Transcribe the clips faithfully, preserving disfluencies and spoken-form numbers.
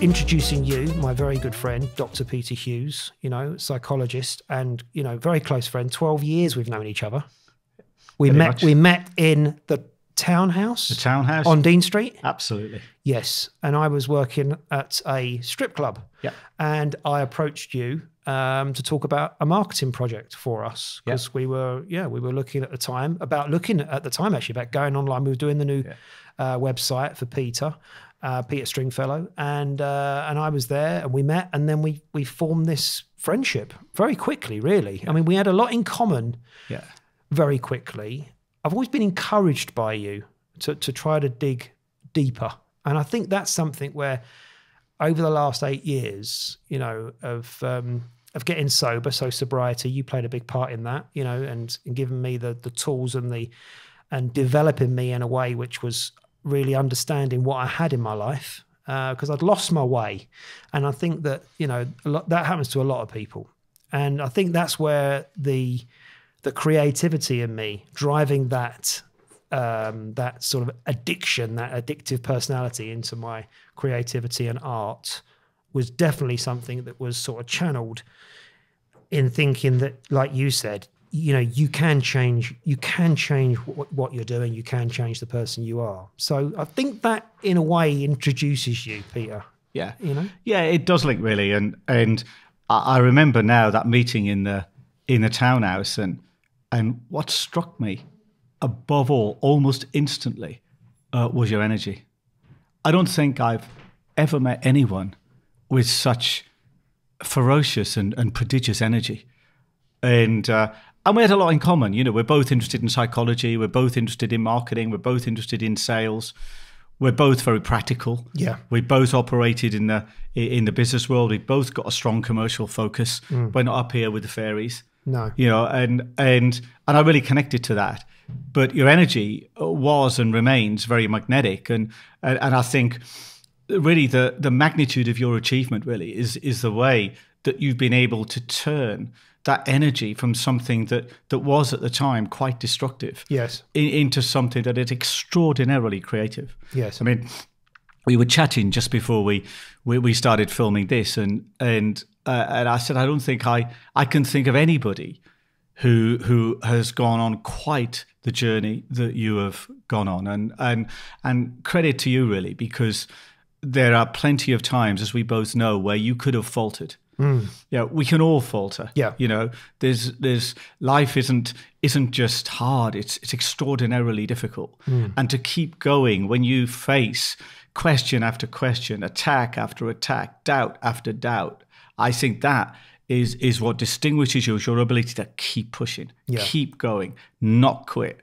introducing you, my very good friend, Doctor Peter Hughes, you know, psychologist and, you know, very close friend. twelve years we've known each other. We Pretty met much. we met in the townhouse. The townhouse. On Dean Street. Absolutely. Yes. And I was working at a strip club. Yeah. And I approached you um, to talk about a marketing project for us. Because yeah. we were, yeah, we were looking at the time, about looking at the time actually, about going online. We were doing the new yeah. uh, website for Peter. Uh, Peter Stringfellow, and uh, and I was there, and we met, and then we we formed this friendship very quickly. Really, I mean, we had a lot in common. Yeah, very quickly. I've always been encouraged by you to to try to dig deeper, and I think that's something where, over the last eight years, you know, of um, of getting sober, so sobriety, you played a big part in that, you know, and, and giving me the the tools and the and developing me in a way which was really understanding what I had in my life, because uh, I'd lost my way. And I think that, you know, a lot, that happens to a lot of people. And I think that's where the the creativity in me, driving that um, that sort of addiction, that addictive personality into my creativity and art, was definitely something that was sort of channeled in thinking that, like you said, you know, you can change, you can change what, what you're doing, you can change the person you are. So I think that in a way introduces you, Peter. Yeah. You know? Yeah, it does link really. And and I remember now that meeting in the in the townhouse, and and what struck me above all, almost instantly, uh, was your energy. I don't think I've ever met anyone with such ferocious and, and prodigious energy. And uh And we had a lot in common. You know, we're both interested in psychology. We're both interested in marketing. We're both interested in sales. We're both very practical. Yeah. We both operated in the in the business world. We both got a strong commercial focus. Mm. We're not up here with the fairies. No. You know, and and and I really connected to that. But your energy was and remains very magnetic. And and, and I think really the the magnitude of your achievement really is is the way that you've been able to turn that energy from something that that was at the time quite destructive, yes, in, into something that is extraordinarily creative. Yes, I mean, we were chatting just before we we, we started filming this, and and uh, and I said I don't think I I can think of anybody who who has gone on quite the journey that you have gone on, and and and credit to you really, because there are plenty of times, as we both know, where you could have faltered. Mm. Yeah, we can all falter. Yeah, you know, there's there's life isn't isn't just hard; it's it's extraordinarily difficult. Mm. And to keep going when you face question after question, attack after attack, doubt after doubt, I think that is is what distinguishes you, is your ability to keep pushing, yeah. keep going, not quit,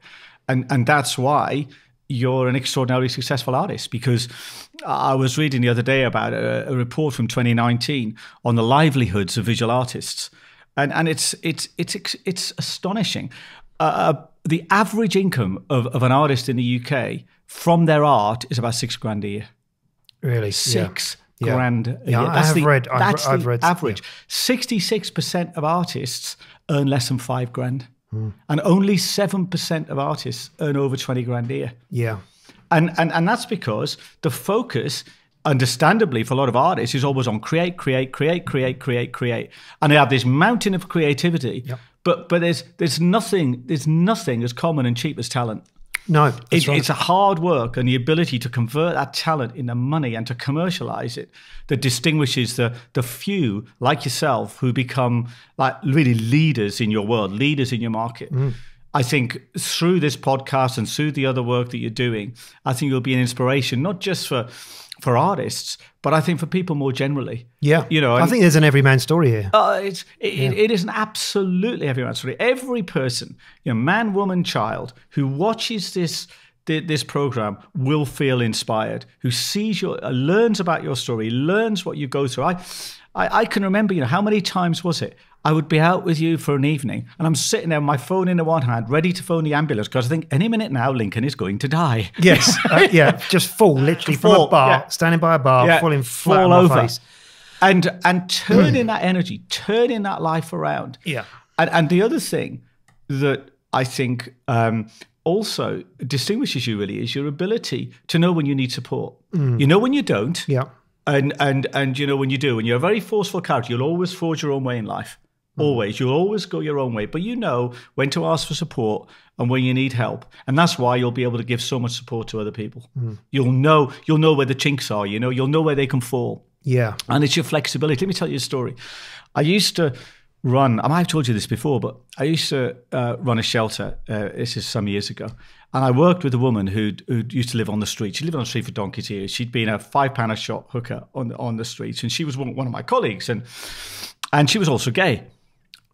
and and that's why you're an extraordinarily successful artist, because I was reading the other day about a, a report from twenty nineteen on the livelihoods of visual artists, and and it's it's it's it's astonishing. Uh, the average income of of an artist in the U K from their art is about six grand a year. Really, six yeah. grand yeah. a year. Yeah, that's I have the, read. I've, that's I've the read, average. Sixty-six percent of artists earn less than five grand. Mm. And only seven percent of artists earn over twenty grand a year. Yeah. And, and and that's because the focus, understandably, for a lot of artists is always on create, create, create, create, create, create. And they have this mountain of creativity, yep. but but there's there's nothing there's nothing as common and cheap as talent. No, that's it, right. It's a hard work and the ability to convert that talent into money and to commercialize it that distinguishes the the few like yourself who become like really leaders in your world, leaders in your market. Mm. I think through this podcast and through the other work that you're doing, I think you'll be an inspiration, not just for for artists, but I think for people more generally. Yeah, you know, and, I think there's an every man story here. Uh, it's it, yeah. it, it is an absolutely every man story. Every person, you know, man, woman, child, who watches this this program will feel inspired. Who sees your, uh, learns about your story, learns what you go through. I, I, I can remember, you know, how many times was it? I would be out with you for an evening and I'm sitting there with my phone in the one hand, ready to phone the ambulance because I think any minute now Lincoln is going to die. Yes, uh, yeah, just fall, literally fall, from a bar, yeah. standing by a bar, yeah. falling flat fall on over. My face. And, and turning mm. that energy, turning that life around. Yeah. And, and the other thing that I think um, also distinguishes you really is your ability to know when you need support. Mm. You know when you don't. Yeah. And, and, and you know, when you do, and you're a very forceful character, you'll always forge your own way in life. Always. You'll always go your own way. But you know when to ask for support and when you need help. And that's why you'll be able to give so much support to other people. Mm. You'll know you'll know where the chinks are, you know, you'll know where they can fall. Yeah. And it's your flexibility. Let me tell you a story. I used to run, I might have told you this before, but I used to uh, run a shelter. Uh, this is some years ago. And I worked with a woman who who used to live on the street. She lived on the street for donkey's years. She'd been a five-pound a shot hooker on, on the streets. And she was one, one of my colleagues. And, and she was also gay.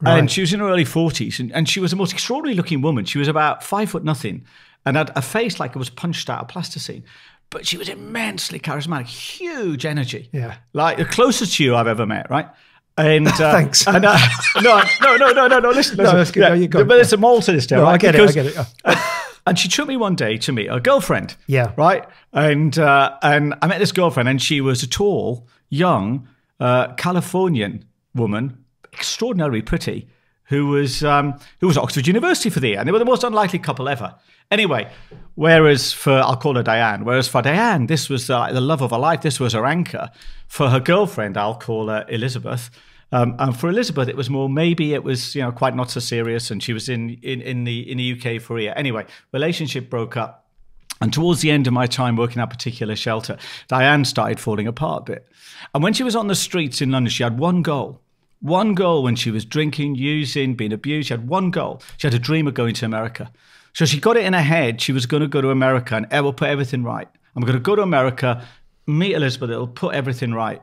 Right. And she was in her early forties, and, and she was the most extraordinary looking woman. She was about five foot nothing and had a face like it was punched out of plasticine. But she was immensely charismatic, huge energy. Yeah. Like the closest to you I've ever met, right? And, uh, Thanks. And, uh, no, no, no, no, no, no, listen. listen no, that's good. Yeah, no, you're gone. But there's a moral to this, no, right? I get because, it, I get it. Oh. And she took me one day to meet her girlfriend. Yeah. Right? And, uh, and I met this girlfriend, and she was a tall, young, uh, Californian woman, extraordinarily pretty, who was um, who was at Oxford University for the year. And they were the most unlikely couple ever. Anyway, whereas for, I'll call her Diane, whereas for Diane, this was the, the love of her life, this was her anchor. For her girlfriend, I'll call her Elizabeth. Um, and for Elizabeth, it was more, maybe it was, you know, quite not so serious, and she was in, in, in, the, in the U K for a year. Anyway, relationship broke up. And towards the end of my time working at a particular shelter, Diane started falling apart a bit. And when she was on the streets in London, she had one goal. One goal when she was drinking, using, being abused. She had one goal. She had a dream of going to America. So she got it in her head. She was going to go to America and it will put everything right. I'm going to go to America, meet Elizabeth. It'll put everything right.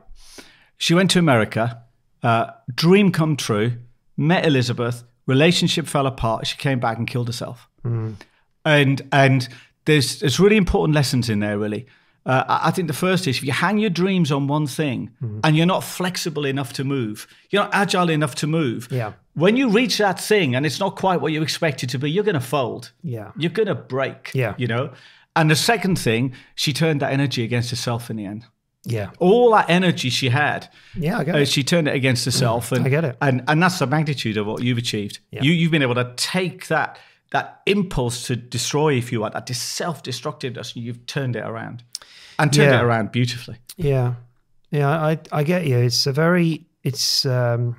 She went to America, uh, dream come true, met Elizabeth, relationship fell apart. She came back and killed herself. Mm. And and there's, there's really important lessons in there, really. Uh, I think the first is, if you hang your dreams on one thing mm-hmm. and you're not flexible enough to move, you're not agile enough to move, yeah. when you reach that thing and it's not quite what you expect it to be, you're going to fold. Yeah. You're going to break, yeah. you know? And the second thing, she turned that energy against herself in the end. Yeah. All that energy she had, yeah, I get it. Uh, she turned it against herself. Mm, and, I get it. And, and that's the magnitude of what you've achieved. Yeah. You, you've been able to take that, that impulse to destroy, if you want, that self-destructiveness, you've turned it around. And turned yeah. it around beautifully. Yeah. Yeah, I, I get you. It's a very, it's um,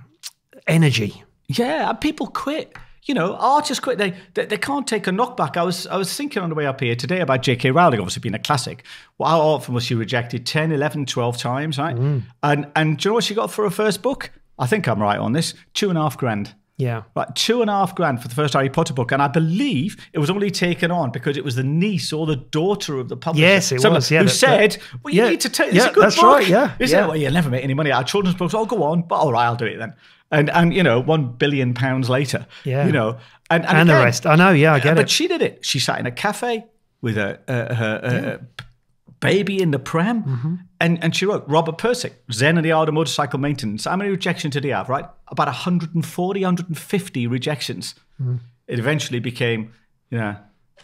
energy. Yeah, and people quit. You know, artists quit. They, they they can't take a knockback. I was I was thinking on the way up here today about J K Rowling, obviously being a classic. Well, how often was she rejected? ten, eleven, twelve times, right? Mm. And, and do you know what she got for her first book? I think I'm right on this. Two and a half grand. Yeah. Right, two and a half grand for the first Harry Potter book. And I believe it was only taken on because it was the niece or the daughter of the publisher. Yes, it was. Yeah, who that, said, well, you yeah, need to take this yeah, a good that's book. That's right, yeah. Isn't yeah. it? Well, you'll never make any money out of children's books. Oh, go on. But all right, I'll do it then. And, and you know, one billion pounds later, yeah. you know. And, and, and again, the rest. I know, yeah, I get but it. But she did it. She sat in a cafe with her, uh, her yeah. uh, baby in the pram. Mm-hmm. And, and she wrote, Robert Persick, Zen and the Art of Motorcycle Maintenance. How many rejections did he have, right? About a hundred and forty, a hundred and fifty rejections. Mm. It eventually became, you know,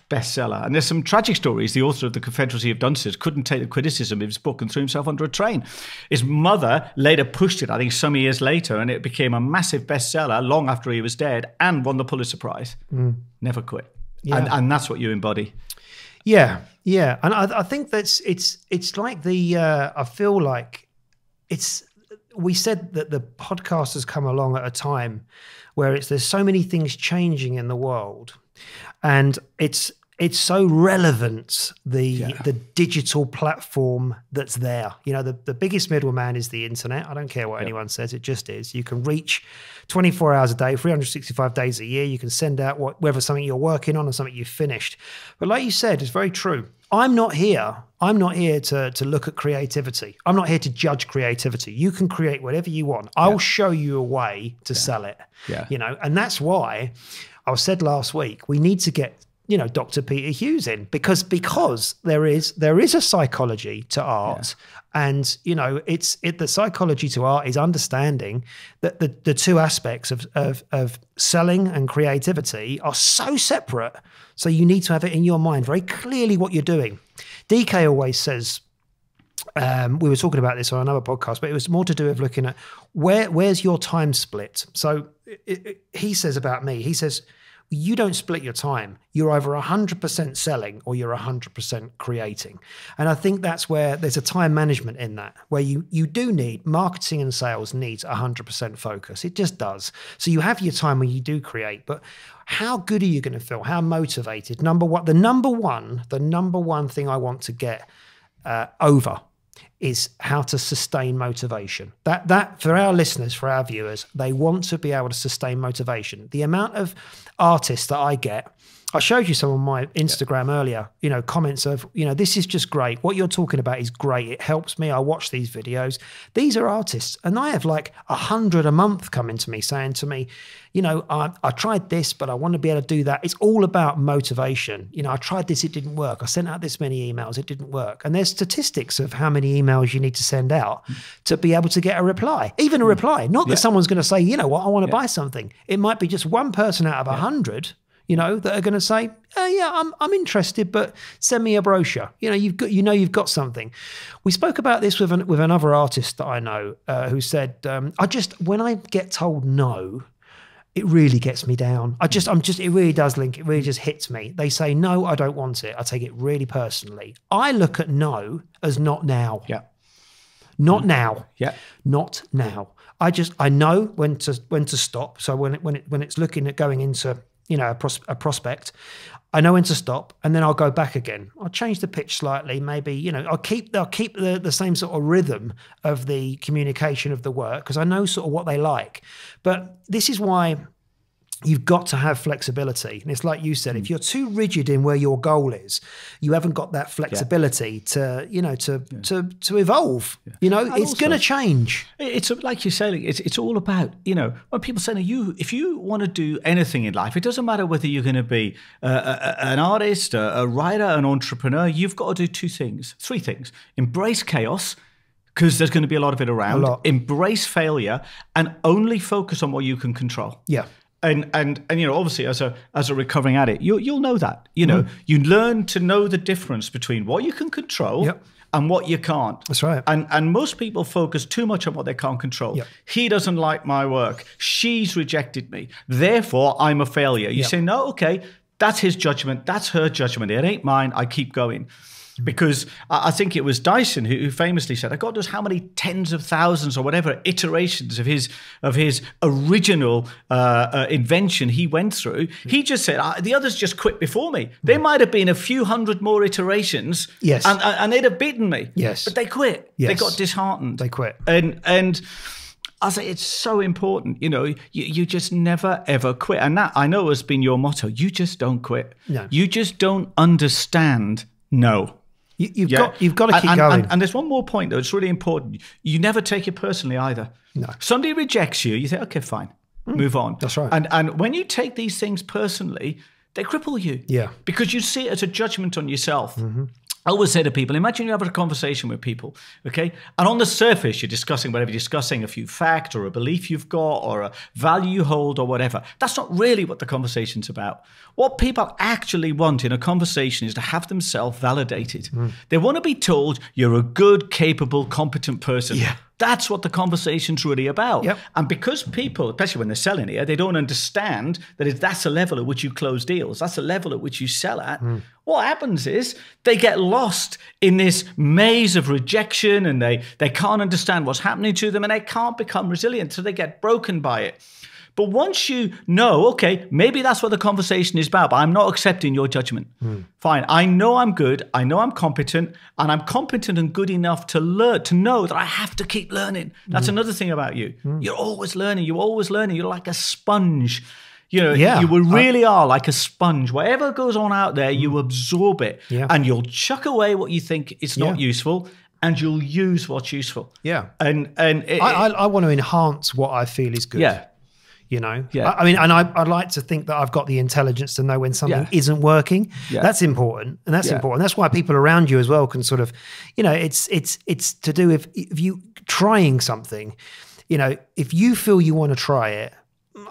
bestseller. And there's some tragic stories. The author of The Confederacy of Dunces couldn't take the criticism of his book and threw himself under a train. His mother later pushed it, I think some years later, and it became a massive bestseller long after he was dead and won the Pulitzer Prize. Mm. Never quit. Yeah. And, and that's what you embody. Yeah, yeah, and I, I think that's it's it's like the uh, I feel like it's we said that the podcast has come along at a time where it's there's so many things changing in the world, and it's it's so relevant the yeah. the digital platform that's there. You know, the the biggest middleman is the internet. I don't care what yeah. anyone says; it just is. You can reach twenty-four hours a day, three hundred sixty-five days a year. You can send out what, whether something you're working on or something you've finished. But like you said, it's very true. I'm not here. I'm not here to, to look at creativity. I'm not here to judge creativity. You can create whatever you want. I'll yeah. show you a way to yeah. sell it. Yeah. You know, and that's why I said last week, we need to get, you know, Doctor Peter Hughes in because because there is there is a psychology to art, yeah. and you know it's it the psychology to art is understanding that the the two aspects of of of selling and creativity are so separate. So you need to have it in your mind very clearly what you're doing. D K always says, um, we were talking about this on another podcast, but it was more to do with looking at where where's your time split. So it, it, he says about me, he says, you don't split your time. You're either one hundred percent selling or you're one hundred percent creating. And I think that's where there's a time management in that, where you, you do need, marketing and sales needs one hundred percent focus. It just does. So you have your time when you do create, but how good are you going to feel? How motivated? Number one, the number one, the number one thing I want to get uh, over is how to sustain motivation. That, that for our listeners, for our viewers, they want to be able to sustain motivation. The amount of artists that I get, I showed you some on my Instagram yeah. earlier, you know, comments of, you know, this is just great. What you're talking about is great. It helps me. I watch these videos. These are artists. And I have like a hundred a month coming to me saying to me, you know, I, I tried this, but I want to be able to do that. It's all about motivation. You know, I tried this, it didn't work. I sent out this many emails, it didn't work. And there's statistics of how many emails you need to send out mm. to be able to get a reply, even a reply. Not yeah. that someone's going to say, you know what, I want to yeah. buy something. It might be just one person out of a yeah. hundred. You know, that are going to say, oh, yeah, I'm, I'm interested, but send me a brochure. You know, you've got, you know, you've got something. We spoke about this with an, with another artist that I know uh, who said, um, I just, when I get told no, it really gets me down. I just, I'm just, it really does link. It really just hits me. They say, no, I don't want it. I take it really personally. I look at no as not now. Yeah. Not now. Yeah. Not now. I just, I know when to, when to stop. So when it, when it, when it's looking at going into, you know, a, pros a prospect, I know when to stop, and then I'll go back again. I'll change the pitch slightly, maybe, you know, I'll keep, I'll keep the, the same sort of rhythm of the communication of the work, because I know sort of what they like. But this is why you've got to have flexibility. And it's like you said, mm. if you're too rigid in where your goal is, you haven't got that flexibility yeah. to, you know, to, yeah. to, to evolve, yeah. you know, and it's going to change. It's like you say, it's, it's all about, you know, when people say, you, if you want to do anything in life, it doesn't matter whether you're going to be a, a, an artist, a, a writer, an entrepreneur, you've got to do two things, three things. Embrace chaos, because there's going to be a lot of it around. Embrace failure, and only focus on what you can control. Yeah. And, and, and, you know, obviously as a, as a recovering addict, you, you'll know that, you know, mm. you learn to know the difference between what you can control yep. and what you can't. That's right. And, and most people focus too much on what they can't control. Yep. He doesn't like my work. She's rejected me. Therefore, I'm a failure. You yep. say, no, okay, that's his judgment. That's her judgment. It ain't mine. I keep going. Because I think it was Dyson who famously said, God knows how many tens of thousands or whatever iterations of his of his original uh, uh, invention he went through. Mm-hmm. He just said, the others just quit before me. There mm-hmm. might have been a few hundred more iterations yes. and, and they'd have beaten me. Yes. But they quit. Yes. They got disheartened. They quit. And, and I say it's so important, you know, you, you just never, ever quit. And that I know has been your motto. You just don't quit. No. You just don't understand no. You, you've yeah. got, you've got to keep and, going. And, and there's one more point though; it's really important. You never take it personally either. No. Somebody rejects you, you say, "Okay, fine, mm. move on." That's right. And and when you take these things personally, they cripple you. Yeah. Because you see it as a judgment on yourself. Mm-hmm. I always say to people, imagine you're having a conversation with people, okay? And on the surface, you're discussing whatever you're discussing, a few fact or a belief you've got or a value you hold or whatever. That's not really what the conversation's about. What people actually want in a conversation is to have themselves validated. Mm. They want to be told you're a good, capable, competent person. Yeah. That's what the conversation's really about. Yep. And because people, especially when they're selling here, they don't understand that if that's the level at which you close deals, that's the level at which you sell at, mm. what happens is they get lost in this maze of rejection and they, they can't understand what's happening to them and they can't become resilient, so they get broken by it. But once you know, okay, maybe that's what the conversation is about, but I'm not accepting your judgment. Mm. Fine. I know I'm good. I know I'm competent, and I'm competent and good enough to learn, to know that I have to keep learning. That's mm. another thing about you. Mm. You're always learning. You're always learning. You're like a sponge. You know, yeah. you really are like a sponge. Whatever goes on out there, mm. you absorb it yeah. and you'll chuck away what you think is not yeah. useful. And you'll use what's useful. Yeah. And, and it, I, I, I want to enhance what I feel is good. Yeah. You know, yeah. I mean, and I, I'd like to think that I've got the intelligence to know when something yeah. isn't working. Yeah. That's important. And that's yeah. important. That's why people around you as well can sort of, you know, it's, it's, it's to do with if you trying something, you know, if you feel you want to try it,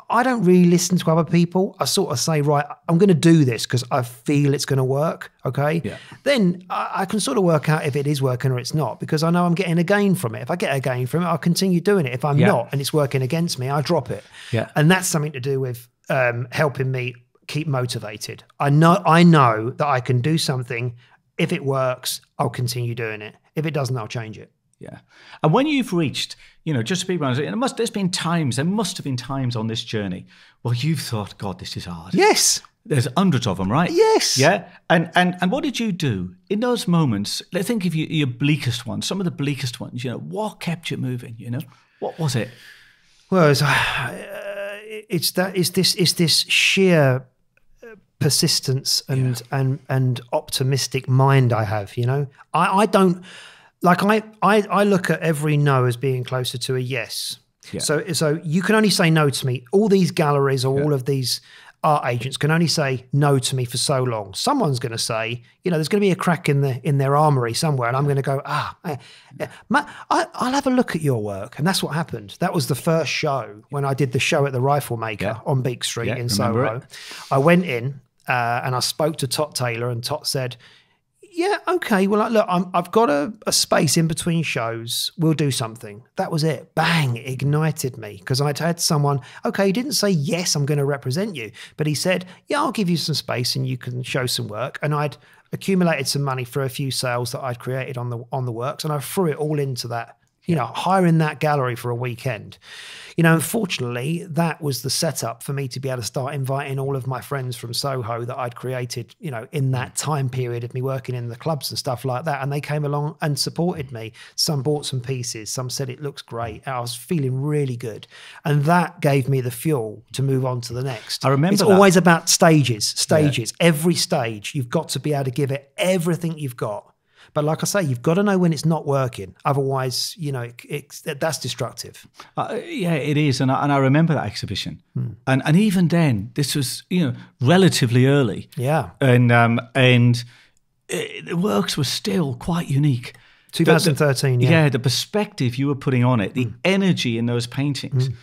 I don't really listen to other people. I sort of say, right, I'm going to do this because I feel it's going to work. Okay. Yeah. Then I, I can sort of work out if it is working or it's not, because I know I'm getting a gain from it. If I get a gain from it, I'll continue doing it. If I'm yeah. not, and it's working against me, I drop it. Yeah. And that's something to do with um, helping me keep motivated. I know, I know that I can do something. If it works, I'll continue doing it. If it doesn't, I'll change it. Yeah. And when you've reached, you know, just to be honest, it must, there's been times, there must have been times on this journey where you've thought, God, this is hard. Yes. There's hundreds of them, right? Yes. Yeah. And and and what did you do in those moments? Let's think of your, your bleakest ones, some of the bleakest ones, you know, what kept you moving, you know? What was it? Well, it's, uh, it's that it's this it's this sheer persistence and yeah. and and optimistic mind I have, you know. I I don't like I I I look at every no as being closer to a yes. Yeah. So so you can only say no to me. All these galleries or yeah. all of these art agents can only say no to me for so long. Someone's going to say, you know, there's going to be a crack in the in their armory somewhere, and I'm going to go, ah, eh, eh, Matt, I, I'll have a look at your work. And that's what happened. That was the first show when I did the show at the Riflemaker yeah. on Beak Street yeah, in Soho. It. I went in uh, and I spoke to Tot Taylor, and Tot said, yeah, okay, well, look, I'm, I've got a, a space in between shows. We'll do something. That was it. Bang, it ignited me because I'd had someone, okay, he didn't say, yes, I'm going to represent you. But he said, yeah, I'll give you some space and you can show some work. And I'd accumulated some money for a few sales that I'd created on the, on the works. And I threw it all into that, you know, hiring that gallery for a weekend. You know, unfortunately, that was the setup for me to be able to start inviting all of my friends from Soho that I'd created, you know, in that time period of me working in the clubs and stuff like that. And they came along and supported me. Some bought some pieces. Some said it looks great. I was feeling really good. And that gave me the fuel to move on to the next. I remember It's that. always about stages, stages. Yeah. Every stage, you've got to be able to give it everything you've got. But like I say, you've got to know when it's not working. Otherwise, you know, it, it, that's destructive. Uh, yeah, it is. And I, and I remember that exhibition. Hmm. And and even then, this was, you know, relatively early. Yeah. And um, and it, the works were still quite unique. twenty thirteen, the, the, yeah. Yeah, the perspective you were putting on it, the hmm. energy in those paintings. Hmm.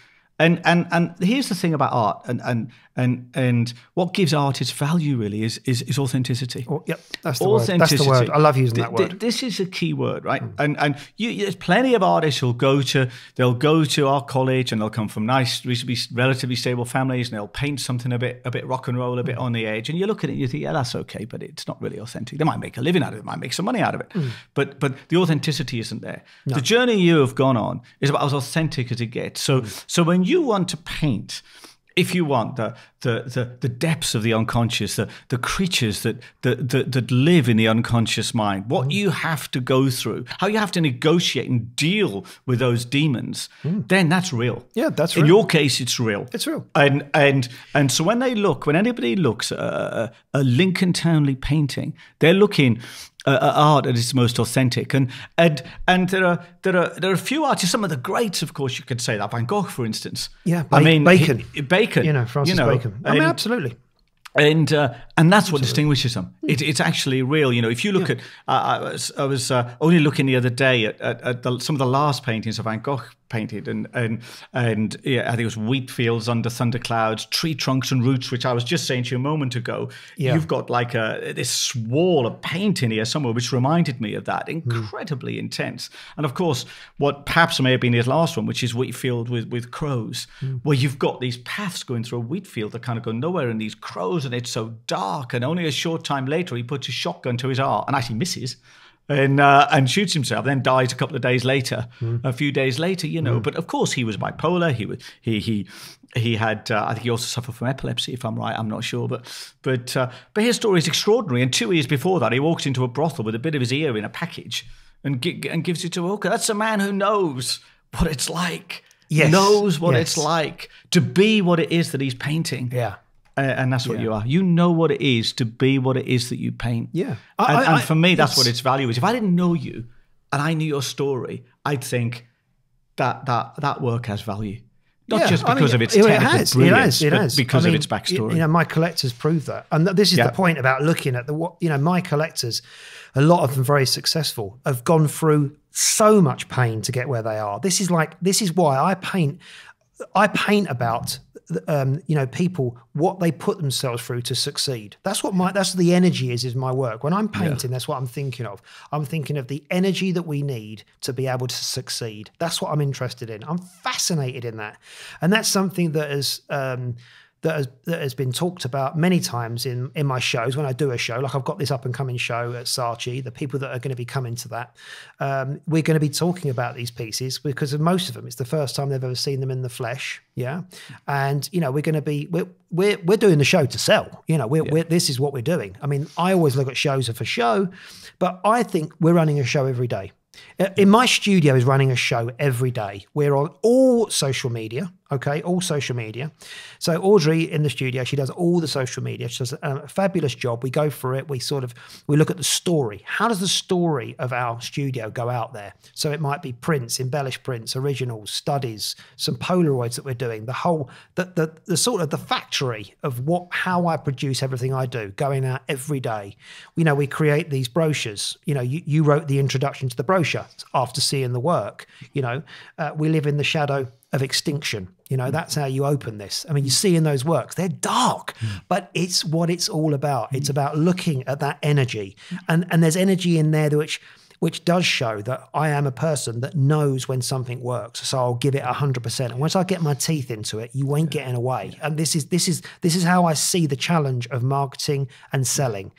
And, and and here's the thing about art, and and and and what gives art its value really is is, is authenticity. Oh, yep, that's the word. That's the word. I love using that word. This is a key word, right? Mm. And and you, there's plenty of artists who'll go to they'll go to art college, and they'll come from nice, relatively stable families, and they'll paint something a bit a bit rock and roll, a bit mm. on the edge. And you look at it, and you think, yeah, that's okay, but it's not really authentic. They might make a living out of it, might make some money out of it, mm. but but the authenticity isn't there. No. The journey you have gone on is about as authentic as it gets. So mm. so when you want to paint, if you want the the the, the depths of the unconscious, the the creatures that that, that that live in the unconscious mind, what mm. you have to go through, how you have to negotiate and deal with those demons, mm. then that's real. Yeah, that's real. In your case, it's real. It's real. And and and so when they look, when anybody looks at a, a Lincoln Townley painting, they're looking Uh, art at its most authentic, and and and there are there are there are a few artists, some of the greats, of course. You could say that Van Gogh, for instance. Yeah, ba I mean Bacon, he, Bacon, you know, Francis you know, Bacon. I mean, and, absolutely. And uh, and that's absolutely. what distinguishes them. Mm. It, it's actually real, you know. If you look yeah. at, uh, I was I was uh, only looking the other day at, at, at the, some of the last paintings of Van Gogh painted, and and and yeah, I think it was wheat fields under thunderclouds, tree trunks and roots, which I was just saying to you a moment ago. Yeah. You've got like a this wall of paint in here somewhere, which reminded me of that. Incredibly mm. intense. And of course, what perhaps may have been his last one, which is wheat field with with crows, mm. where you've got these paths going through a wheat field that kind of go nowhere, and these crows, and it's so dark. And only a short time later, he puts a shotgun to his heart and actually misses. And, uh, and shoots himself, then dies a couple of days later, mm. a few days later, you know. Mm. But of course, he was bipolar. He was he he he had. Uh, I think he also suffered from epilepsy, if I'm right. I'm not sure, but but uh, but his story is extraordinary. And two years before that, he walks into a brothel with a bit of his ear in a package, and gi and gives it to a hooker. That's a man who knows what it's like. Yes, knows what yes. it's like to be what it is that he's painting. Yeah. Uh, and that's what yeah. you are. You know what it is to be what it is that you paint. Yeah. I, and, I, and for me, I, that's what its value is. If I didn't know you and I knew your story, I'd think that that that work has value. Not yeah, just because I mean, of its it, technical it has, brilliance, it has, it has. But because I mean, of its backstory. You know, my collectors prove that. And this is yeah. the point about looking at the, what, you know, my collectors, a lot of them very successful, have gone through so much pain to get where they are. This is like, this is why I paint, I paint about Um, you know, people, what they put themselves through to succeed. That's what my, that's what the energy is, is my work. When I'm painting, yeah. that's what I'm thinking of. I'm thinking of the energy that we need to be able to succeed. That's what I'm interested in. I'm fascinated in that. And that's something that is, um, that has, that has been talked about many times in, in my shows when I do a show. Like I've got this up and coming show at Saatchi, the people that are going to be coming to that, um, we're going to be talking about these pieces because of most of them, it's the first time they've ever seen them in the flesh. Yeah. And, you know, we're going to be, we're, we're, we're doing the show to sell, you know, we're, yeah. we're, this is what we're doing. I mean, I always look at shows for show, but I think we're running a show every day. In my studio is running a show every day. We're on all social media, okay, all social media. So Audrey in the studio, she does all the social media. She does a fabulous job. We go for it. We sort of, we look at the story. How does the story of our studio go out there? So it might be prints, embellished prints, originals, studies, some Polaroids that we're doing, the whole, the, the, the sort of the factory of what, how I produce everything I do, going out every day. You know, we create these brochures. You know, you, you wrote the introduction to the brochure after seeing the work. You know, uh, we live in the shadow of extinction. You know, that's how you open this. I mean, you see in those works, they're dark, mm. but it's what it's all about. It's about looking at that energy. And, and there's energy in there which, which does show that I am a person that knows when something works. So I'll give it one hundred percent. And once I get my teeth into it, you ain't getting away. And this is, this is, this is how I see the challenge of marketing and selling.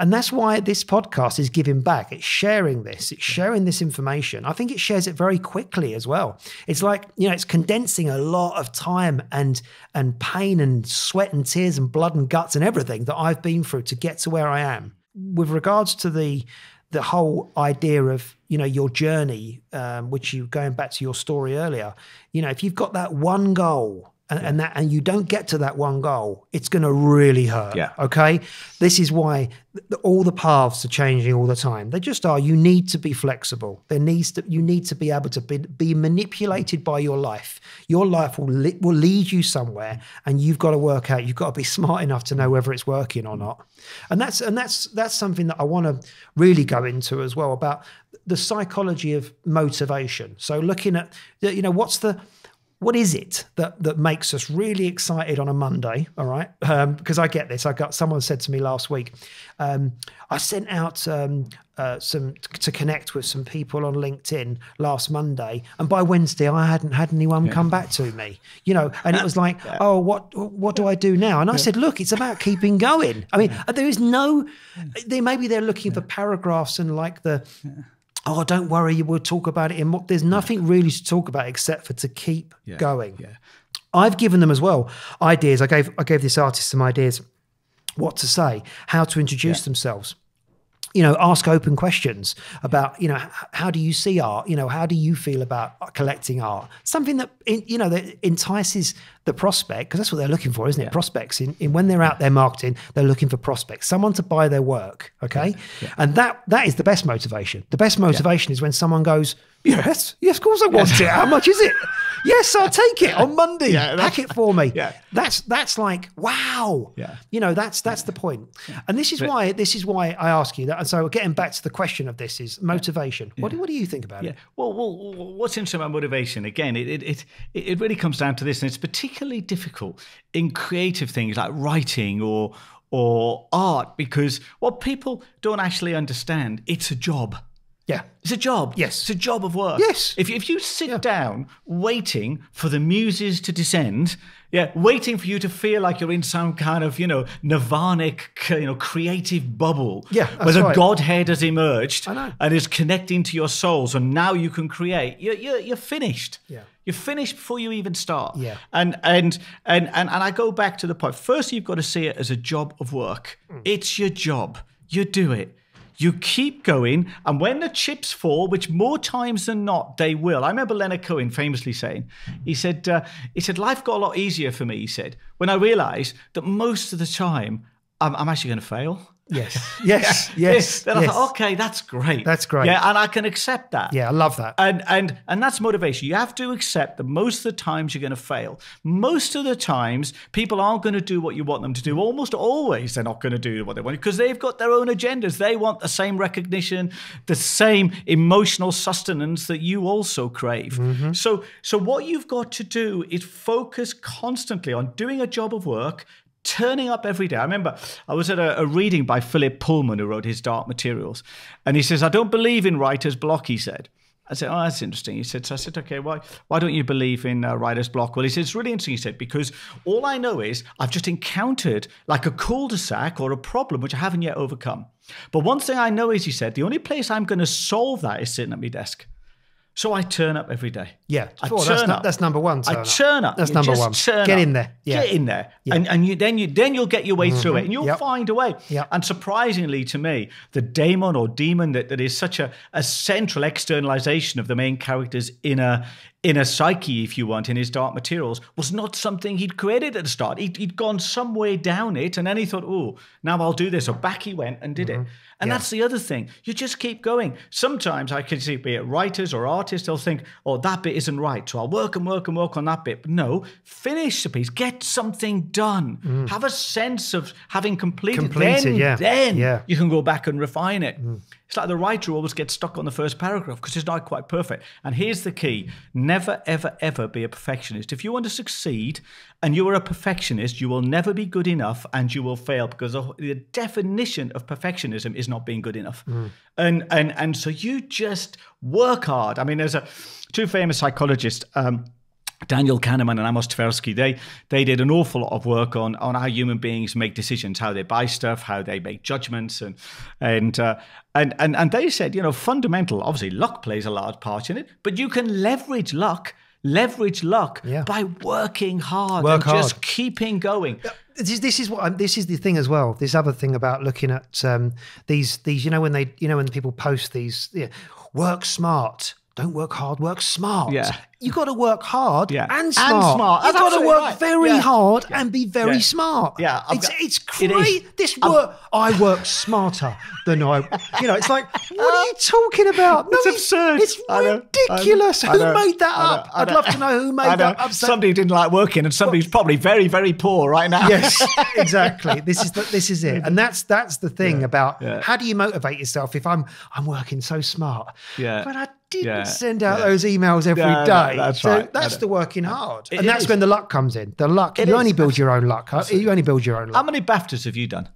And that's why this podcast is giving back. It's sharing this. It's sharing this information. I think it shares it very quickly as well. It's like, you know, it's condensing a lot of time and, and pain and sweat and tears and blood and guts and everything that I've been through to get to where I am. With regards to the, the whole idea of, you know, your journey, um, which you going back to your story earlier, you know, if you've got that one goal and, yeah. and that, and you don't get to that one goal, it's going to really hurt. Yeah. Okay. This is why th all the paths are changing all the time. They just are. You need to be flexible. There needs to, you need to be able to be, be manipulated by your life. Your life will, li will lead you somewhere and you've got to work out, you've got to be smart enough to know whether it's working or not. And that's, and that's, that's something that I want to really go into as well, about the psychology of motivation. So looking at, you know, what's the, what is it that, that makes us really excited on a Monday? All right. Um, because I get this, I got, someone said to me last week, um, I sent out, um, Uh, some to connect with some people on LinkedIn last Monday, and by Wednesday I hadn't had anyone yeah. come back to me, you know, and it was like, yeah. oh, what what do I do now? And I yeah. said, look, it's about keeping going. I mean, yeah. there is no, they maybe they're looking yeah. for paragraphs and like the, yeah. oh, don't worry, we'll talk about it in what, there's nothing really to talk about except for to keep yeah. going. Yeah. I've given them as well ideas. I gave I gave this artist some ideas what to say, how to introduce yeah. themselves. You know, ask open questions about, you know, how do you see art? You know, how do you feel about collecting art? Something that, you know, that entices the prospect, because that's what they're looking for, isn't it? Yeah. Prospects. In, in when they're out there marketing, they're looking for prospects, someone to buy their work, okay? Yeah. Yeah. And that that is the best motivation. The best motivation yeah. is when someone goes, yes, yes, of course I want it. How much is it? Yes, I'll take it on Monday. Yeah, pack it for me. Yeah. That's that's like, wow. Yeah. You know, that's that's yeah. the point. Yeah. And this is but, why this is why I ask you that. And so getting back to the question of this is motivation. Yeah. What do what do you think about yeah. it? Well, well, what's interesting about motivation? Again, it it it it really comes down to this, and it's particularly difficult in creative things like writing or or art, because what people don't actually understand, it's a job. Yeah. It's a job. Yes. It's a job of work. Yes. If you, if you sit yeah. down waiting for the muses to descend, yeah, waiting for you to feel like you're in some kind of, you know, nirvanic, you know, creative bubble yeah, where the right. Godhead has emerged and is connecting to your soul, so now you can create, you're, you're, you're finished. Yeah. You're finished before you even start. Yeah. And, and, and, and, and I go back to the point. First, you've got to see it as a job of work. Mm. It's your job. You do it. You keep going, and when the chips fall, which more times than not they will. I remember Leonard Cohen famously saying, he said, uh, he said, life got a lot easier for me, he said, when I realized that most of the time I'm, I'm actually going to fail. Yes, yes, yes. yes. Then yes. I thought, okay, that's great. That's great. Yeah, and I can accept that. Yeah, I love that. And and and that's motivation. You have to accept that most of the times you're going to fail. Most of the times, people aren't going to do what you want them to do. Almost always, they're not going to do what they want because they've got their own agendas. They want the same recognition, the same emotional sustenance that you also crave. Mm-hmm. So so what you've got to do is focus constantly on doing a job of work, turning up every day. I remember I was at a, a reading by Philip Pullman, who wrote his Dark Materials. And he says, I don't believe in writer's block, he said. I said, oh, that's interesting. He said, so I said, okay, why, why don't you believe in uh, writer's block? Well, he said, it's really interesting. He said, because all I know is I've just encountered like a cul-de-sac or a problem which I haven't yet overcome. But one thing I know is, he said, the only place I'm going to solve that is sitting at my desk. So I turn up every day. Yeah. I oh, turn that's, up. That's number one. I turn up. That's you number one. Turn get up. in there. Yeah. Get in there. Yeah. And, and you, then, you, then you'll get your way mm-hmm. through it and you'll yep. find a way. Yep. And surprisingly to me, the daemon or demon that, that is such a, a central externalization of the main character's inner, inner psyche, if you want, in his Dark Materials, was not something he'd created at the start. He'd, he'd gone some way down it and then he thought, oh, now I'll do this. Or back he went and did mm-hmm. it. And yeah. that's the other thing. You just keep going. Sometimes I could see, be it writers or artists, artists, they'll think, oh, that bit isn't right, so I'll work and work and work on that bit. But no, finish the piece. Get something done. Mm. Have a sense of having completed. Completed, then, yeah. Then yeah. you can go back and refine it. Mm. It's like the writer always gets stuck on the first paragraph because it's not quite perfect. And here's the key. Never, ever, ever be a perfectionist. If you want to succeed and you are a perfectionist, you will never be good enough and you will fail, because the, the definition of perfectionism is not being good enough. Mm. And, and, and so you just work hard. I mean, there's a, two famous psychologists, um, Daniel Kahneman and Amos Tversky, they, they did an awful lot of work on, on how human beings make decisions, how they buy stuff, how they make judgments. And, and, uh, and, and, and they said, you know, fundamental, obviously luck plays a large part in it, but you can leverage luck, leverage luck yeah. by working hard work and hard. just keeping going. Yeah. This, this is what I'm, this is the thing as well. This other thing about looking at um, these these you know when they you know when people post these yeah, work smart, don't work hard, work smart. Yeah. You got to work hard yeah. and smart. And smart. You got to work right. very yeah. hard yeah. and be very yeah. smart. Yeah, I've it's got, it's crazy. It this I'm, work, I work smarter than I. You know, it's like, what are you talking about? No, it's absurd. It's ridiculous. I know, I know, who made that up? I know, I know, I'd love to know who made know. that up. So, somebody didn't like working, and somebody's probably very, very poor right now. Yes, exactly. This is the, this is it, and that's that's the thing yeah. about yeah. how do you motivate yourself? If I'm I'm working so smart, yeah, but I didn't yeah. send out yeah. those emails every yeah, day. No. That's so right. That's the working hard. It, and that's is. when the luck comes in. The luck. It you is. only build your own luck. Absolutely. You only build your own luck. How many BAFTAs have you done,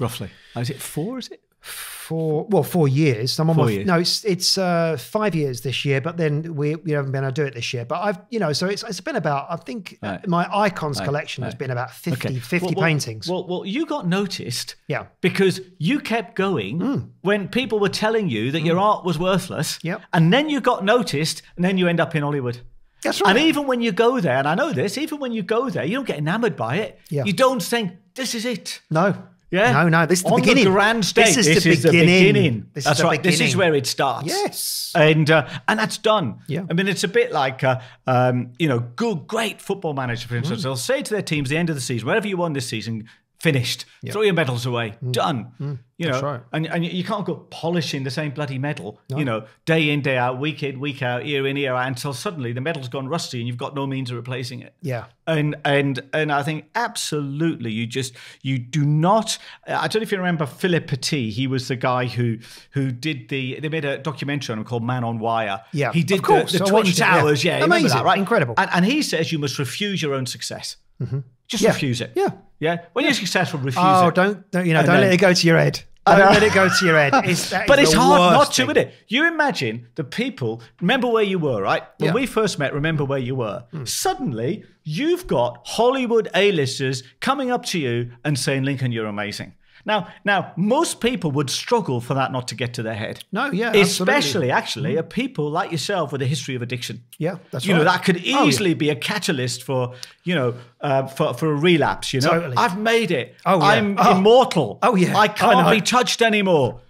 roughly? Is it four, is it? Four, well, four years. I'm on four my, years. No, it's it's uh, five years this year, but then we, we haven't been able to do it this year. But I've, you know, so it's it's been about, I think right. my icons right. collection right. has been about fifty, okay. fifty well, well, paintings. Well, well, you got noticed yeah. because you kept going mm. when people were telling you that mm. your art was worthless. Yep. And then you got noticed and then you end up in Hollywood. That's right. And even when you go there, and I know this, even when you go there, you don't get enamored by it. Yeah. You don't think, this is it. No. Yeah. No, no, this is the on beginning. On the grand stage, this is, this the, is beginning. the beginning. This that's is the right. Beginning. This is where it starts. Yes, and uh, and that's done. Yeah, I mean, it's a bit like uh, um, you know, good, great football manager, for instance. Mm. They'll say to their teams, at the end of the season, wherever you won this season, finished. Yep. Throw your medals away. Mm. Done. Mm. You know, that's right. and and you can't go polishing the same bloody medal. No. You know, day in, day out, week in, week out, year in, year out, until suddenly the medal's gone rusty and you've got no means of replacing it. Yeah. And and and I think absolutely you just you do not. I don't know if you remember Philippe Petit. He was the guy who who did the. They made a documentary on him called Man on Wire. Yeah. He did of course, the, the Twin Towers. It, yeah. yeah Amazing. That, right? Incredible. And, and he says you must refuse your own success. Mm-hmm. Just yeah. refuse it. Yeah. Yeah. When yeah. you're successful, refuse oh, it. Oh, don't, don't, you know, and don't then, let it go to your head. Don't let it go to your head. It's, but it's hard not to, isn't it? You imagine the people, remember where you were, right? When yeah. we first met, remember where you were. Mm. Suddenly, you've got Hollywood A-listers coming up to you and saying, Lincoln, you're amazing. Now, now, most people would struggle for that not to get to their head. No, yeah, especially absolutely. actually, are people like yourself with a history of addiction. Yeah, that's you right. You know, that could easily oh, yeah. be a catalyst for you know uh, for for a relapse. You know, totally. I've made it. Oh, yeah. I'm oh. immortal. Oh yeah, I can't oh, no. be touched anymore.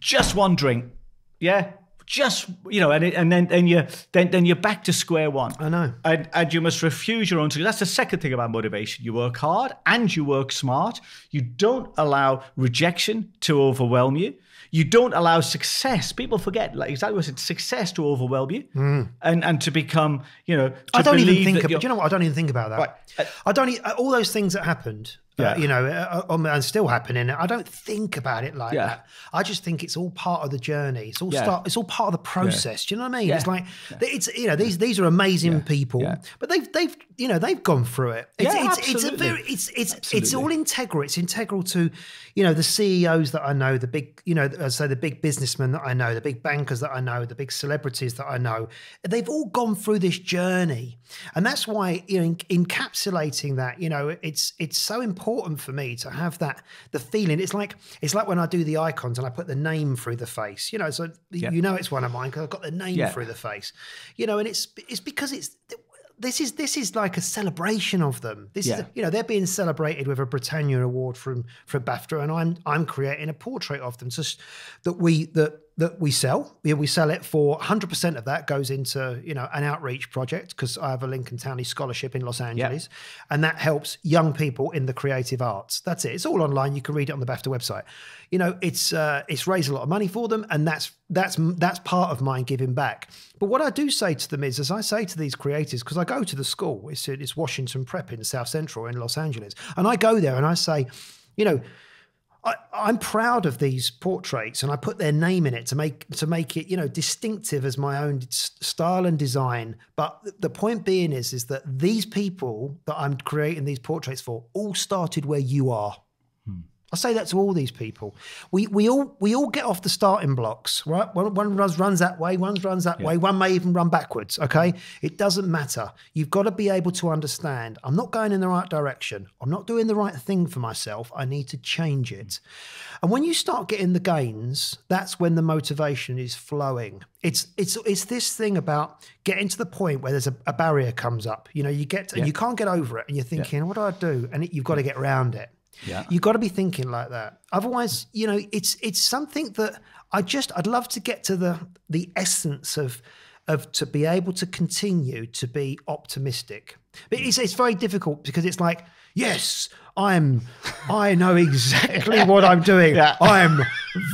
Just one drink. Yeah. Just you know, and it, and then then you then then you're back to square one. I know, and and you must refuse your own success. That's the second thing about motivation. You work hard and you work smart. You don't allow rejection to overwhelm you. You don't allow success. People forget, like exactly what I said, success to overwhelm you mm. and and to become you know. I don't even think about. You know what? I don't even think about that. Right. Uh, I don't. E all those things that happened. Yeah. Uh, you know, uh, um, and still happening. I don't think about it like yeah. that. I just think it's all part of the journey. It's all yeah. start. It's all part of the process. Yeah. Do you know what I mean? Yeah. It's like yeah. it's you know these these are amazing yeah. people, yeah. but they've they've you know, they've gone through it. It's, yeah, it's, absolutely. It's a very, it's it's absolutely. It's all integral. It's integral to, you know, the C E Os that I know, the big, you know, so the big businessmen that I know, the big bankers that I know, the big celebrities that I know. They've all gone through this journey, and that's why, you know, in, encapsulating that, you know, it's it's so important for me to have that the feeling. It's like it's like when I do the icons and I put the name through the face. You know, so yeah. you know it's one of mine because I've got the name yeah. through the face. You know, and it's it's because it's. This is this is like a celebration of them. This yeah. is a, you know, they're being celebrated with a Britannia Award from for BAFTA, and I'm I'm creating a portrait of them, so that we that that we sell. We, we sell it for one hundred percent of that goes into, you know, an outreach project, because I have a Lincoln Townley Scholarship in Los Angeles, yeah. and that helps young people in the creative arts. That's it. It's all online. You can read it on the BAFTA website. You know, it's uh, it's raised a lot of money for them, and that's that's that's part of my giving back. But what I do say to them is, as I say to these creators, because I go to the school, it's, it's Washington Prep in South Central in Los Angeles, and I go there and I say, you know, I, I'm proud of these portraits, and I put their name in it to make to make it, you know, distinctive as my own style and design. But the point being is, is that these people that I'm creating these portraits for all started where you are. Hmm. I say that to all these people. We we all we all get off the starting blocks, right? One, one runs, runs that way, one runs that yeah. way, one may even run backwards, okay? It doesn't matter. You've got to be able to understand, I'm not going in the right direction. I'm not doing the right thing for myself. I need to change it. And when you start getting the gains, that's when the motivation is flowing. It's it's it's this thing about getting to the point where there's a, a barrier comes up. You know, you get yeah. and you can't get over it, and you're thinking, yeah. what do I do? And it, you've got to get around it. Yeah. You've got to be thinking like that. Otherwise, you know, it's it's something that I just I'd love to get to the the essence of of to be able to continue to be optimistic. But it's it's very difficult, because it's like, yes, I'm I know exactly what I'm doing. Yeah. I'm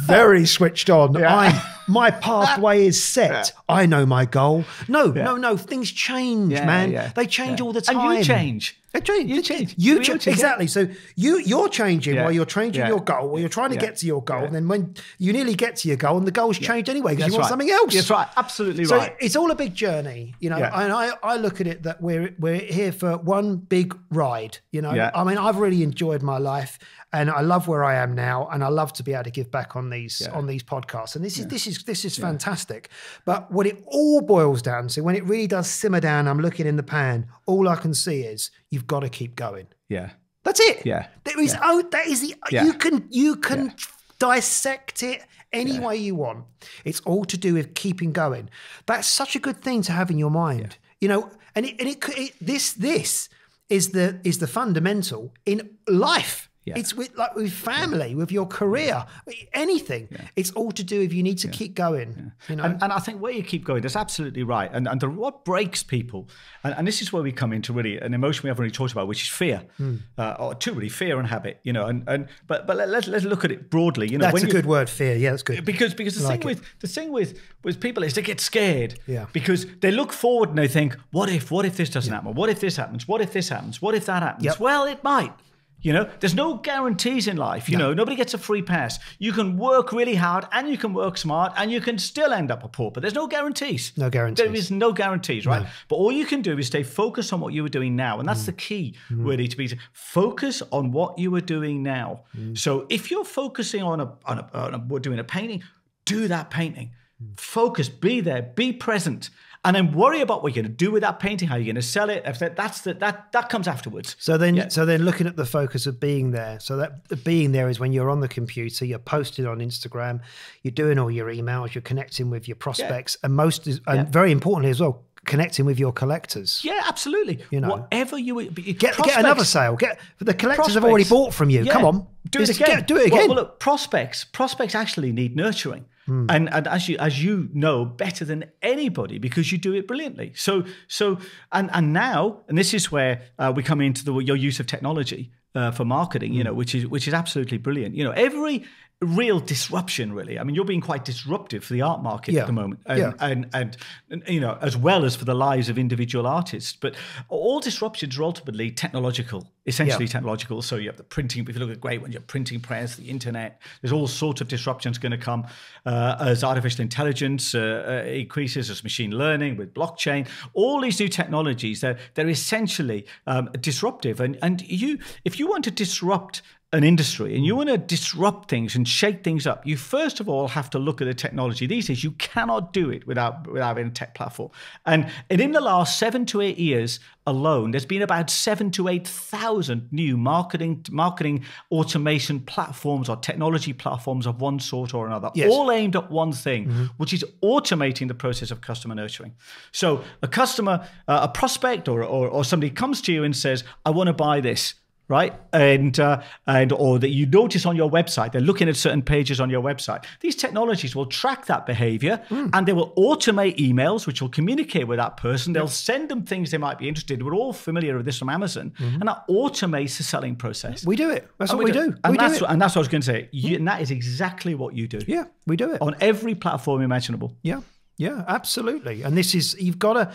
very switched on. Yeah. I'm my pathway is set. Yeah. I know my goal. No, yeah. no, no. Things change, yeah, man. Yeah. They change yeah. all the time. And you change. They change. You change. You change. change. Exactly. So you you're changing yeah. while you're changing yeah. your goal, while you're trying to yeah. get to your goal, yeah. and then when you nearly get to your goal, and the goal's yeah. changed anyway because you want right. something else. That's right. Absolutely so right. So it's all a big journey, you know. Yeah. And I I look at it that we're we're here for one big ride, you know. Yeah. I mean, I've really enjoyed my life, and I love where I am now, and I love to be able to give back on these yeah. on these podcasts. And this yeah. is this is this is yeah. fantastic. But what it all boils down to, when it really does simmer down, I'm looking in the pan. All I can see is, you've got to keep going. Yeah, that's it. Yeah, there is. Yeah. Oh, that is the. Yeah. You can you can yeah. dissect it any yeah. way you want. It's all to do with keeping going. That's such a good thing to have in your mind. Yeah. You know, and it and it, it this this is the is the fundamental in life. Yeah. It's with like with family, yeah. with your career, yeah. anything. Yeah. It's all to do with you need to yeah. keep going. Yeah. You know? and, and I think where you keep going, that's absolutely right. And and the, what breaks people, and, and this is where we come into really an emotion we haven't really talked about, which is fear, mm. uh, or two really fear and habit. You know, and and but but let, let's let's look at it broadly. You know, that's when a you, good word, fear. Yeah, that's good. Because because the like thing it. with the thing with with people is they get scared. Yeah. Because they look forward and they think, what if what if this doesn't yeah. happen? What if this happens? What if this happens? What if that happens? Yep. Well, it might. You know, there's no guarantees in life. You no. know, nobody gets a free pass. You can work really hard, and you can work smart, and you can still end up a pauper. There's no guarantees. No guarantees. There is no guarantees, right? No. But all you can do is stay focused on what you were doing now. And that's mm. the key, mm. really, to be to focus on what you were doing now. Mm. So if you're focusing on a, on a, on a we're doing a painting, do that painting. Mm. Focus, be there, be present. And then worry about what you're going to do with that painting, how you're going to sell it. That's the, that that comes afterwards. So then, yeah. so then looking at the focus of being there. So that being there is when you're on the computer, you're posting on Instagram, you're doing all your emails, you're connecting with your prospects, yeah. and most, and yeah. very importantly as well, connecting with your collectors. Yeah, absolutely. You know, whatever you get, get another sale. Get the collectors prospects. have already bought from you. Yeah. Come on, do it again. Get, do it again. Well, well, look, prospects. Prospects actually need nurturing. Mm. And, and as you as you know better than anybody, because you do it brilliantly. So so and and now and this is where uh, we come into the, your use of technology uh, for marketing. Mm. You know, which is which is absolutely brilliant. You know, every real disruption, really. I mean, you're being quite disruptive for the art market yeah. at the moment, and, yeah. and, and and you know, as well as for the lives of individual artists. But all disruptions are ultimately technological. essentially yeah. technological. So you have the printing, if you look at great ones, your printing press, the internet, there's all sorts of disruptions going to come uh, as artificial intelligence uh, uh, increases, as machine learning with blockchain, all these new technologies, they're, they're essentially um, disruptive. And, and you, if you want to disrupt an industry and you want to disrupt things and shake things up, you first of all have to look at the technology. These days, you cannot do it without without a tech platform. And, and in the last seven to eight years alone, there's been about seven to eight thousand new marketing marketing automation platforms or technology platforms of one sort or another, yes. all aimed at one thing, mm-hmm. which is automating the process of customer nurturing. So a customer, uh, a prospect, or, or or somebody comes to you and says, "I want to buy this." Right, and uh, and or that you notice on your website, they're looking at certain pages on your website. These technologies will track that behavior, mm. and they will automate emails, which will communicate with that person. They'll send them things they might be interested in. We're all familiar with this from Amazon, mm-hmm. and that automates the selling process. We do it. That's and what we do. do. And we that's do what, and that's what I was going to say. You, mm. And that is exactly what you do. Yeah, we do it on every platform imaginable. Yeah, yeah, absolutely. And this is you've got to.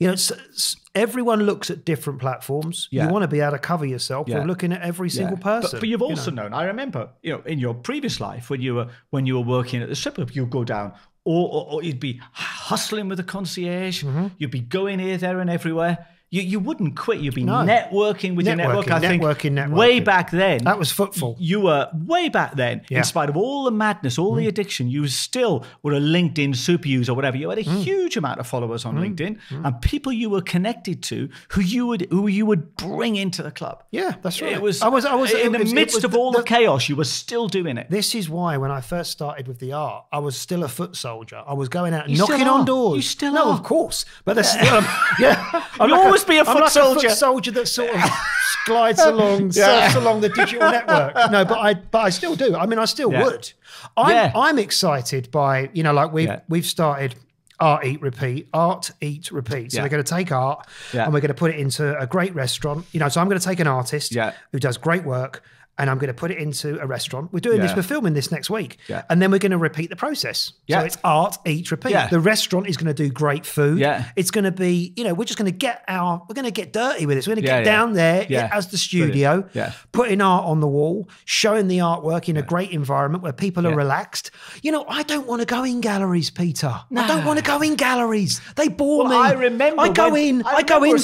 You know, it's, it's, everyone looks at different platforms. Yeah. You want to be able to cover yourself yeah. from looking at every single yeah. person. But, but you've also you know. known, I remember, you know, in your previous life when you were when you were working at the strip club, you'd go down or, or, or you'd be hustling with the concierge. Mm-hmm. You'd be going here, there and everywhere. You, you wouldn't quit. You'd be no. networking with networking, your network. I think networking, networking. way back then. That was footfall. You were way back then. Yeah. In spite of all the madness, all mm. the addiction, you still were a LinkedIn super user or whatever. You had a mm. huge amount of followers on mm. LinkedIn mm. and people you were connected to who you would who you would bring into the club. Yeah, that's right. It was, I was, I was, in it, the it, midst it was, of all the, the chaos, you were still doing it. This is why when I first started with the art, I was still a foot soldier. I was going out you knocking on doors. You still no, are. No, of course. But there's yeah. still... yeah. I'm not be a foot I'm like soldier. a foot soldier that sort of glides along, yeah. surfs along the digital network. No, but I, but I still do. I mean, I still yeah. would. I'm, yeah. I'm excited by, you know, like we've, yeah. we've started Art Eat Repeat, Art Eat Repeat. So yeah. we're going to take art yeah. and we're going to put it into a great restaurant. You know, so I'm going to take an artist yeah. who does great work and I'm going to put it into a restaurant. We're doing yeah. this, we're filming this next week. Yeah. And then we're going to repeat the process. Yeah. So it's Art, Eat, Repeat. Yeah. The restaurant is going to do great food. Yeah. It's going to be, you know, we're just going to get our, we're going to get dirty with this. We're going to yeah, get yeah. down there yeah. as the studio, yeah. putting art on the wall, showing the artwork in yeah. a great environment where people yeah. are relaxed. You know, I don't want to go in galleries, Peter. No. I don't want to go in galleries. They bore well, me. I remember I go in, I, I go in,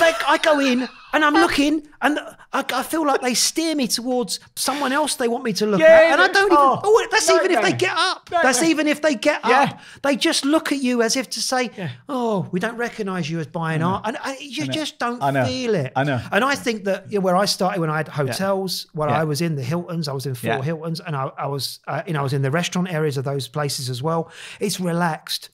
like, I go in. And I'm looking, and I, I feel like they steer me towards someone else they want me to look yeah, at. And I don't even, oh, oh that's no, even no. if they get up. No, that's no. even if they get yeah. up. They just look at you as if to say, yeah. oh, we don't recognise you as buying art. And I, you I just don't feel it. I know. And I think that you know, where I started when I had hotels, yeah. where yeah. I was in the Hiltons, I was in four yeah. Hiltons, and I, I was, uh, you know, I was in the restaurant areas of those places as well. It's relaxed.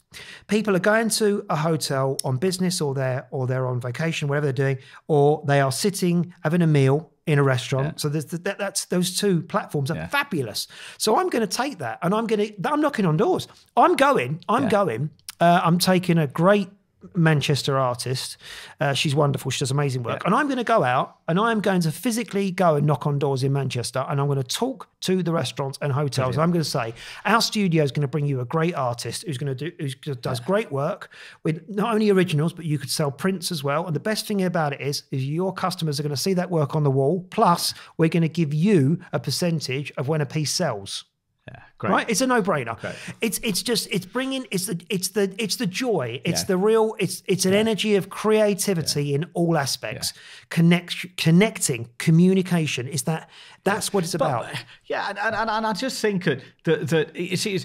People are going to a hotel on business or they're, or they're on vacation, whatever they're doing, or they are sitting, having a meal in a restaurant. Yeah. So there's th that, that's those two platforms are yeah. fabulous. So I'm going to take that and I'm going to, I'm knocking on doors. I'm going, I'm yeah. going, uh, I'm taking a great Manchester artist. Uh, she's wonderful. She does amazing work. Yeah. And I'm going to go out and I'm going to physically go and knock on doors in Manchester and I'm going to talk to the restaurants and hotels. And I'm going to say, our studio is going to bring you a great artist who's going to do, who does yeah. great work with not only originals, but you could sell prints as well. And the best thing about it is, is your customers are going to see that work on the wall. Plus we're going to give you a percentage of when a piece sells. Yeah, great. Right, it's a no-brainer. It's it's just it's bringing it's the it's the it's the joy. It's yeah. the real. It's it's an yeah. energy of creativity yeah. in all aspects. Yeah. Connect, connecting, communication. Is that that's yeah. what it's about? But, yeah, and, and and I just think that that it is.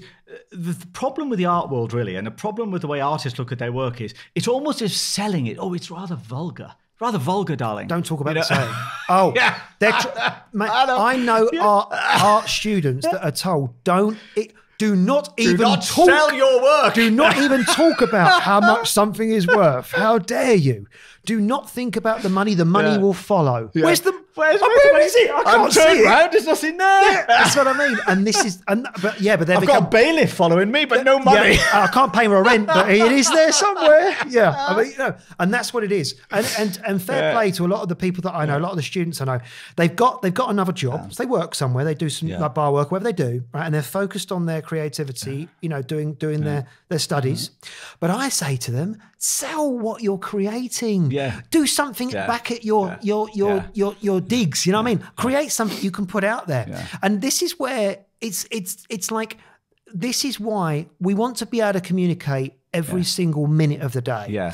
The problem with the art world, really, and the problem with the way artists look at their work is, it's almost as selling it. Oh, it's rather vulgar. Rather vulgar, darling. Don't talk about you know, the same. Oh, yeah. They're tr mate, I know, I know yeah. art, art students that are told, don't, it, do not do even not talk. Sell your work. Do not even talk about how much something is worth. How dare you? Do not think about the money. The money yeah. will follow. Yeah. Where's the, where's, where's oh, where is it? I can't I'm see it. Round, there's nothing there. Yeah, that's what I mean. And this is, and, but yeah, but they've I've become, got a bailiff following me, but no money. Yeah, I can't pay my rent, but it is there somewhere. Yeah, I mean, you know, and that's what it is. And and and fair yeah. play to a lot of the people that I know, yeah. a lot of the students I know. They've got they've got another job. Yeah. So they work somewhere. They do some yeah. like bar work, whatever they do, right? And they're focused on their creativity. Yeah. You know, doing doing yeah. their their studies. Yeah. But I say to them, sell what you're creating. Yeah. Do something yeah. back at your yeah. your your, yeah. your your digs. You know yeah. what I mean? Create something you can put out there. Yeah. And this is where it's it's it's like this is why we want to be able to communicate every yeah. single minute of the day. Yeah.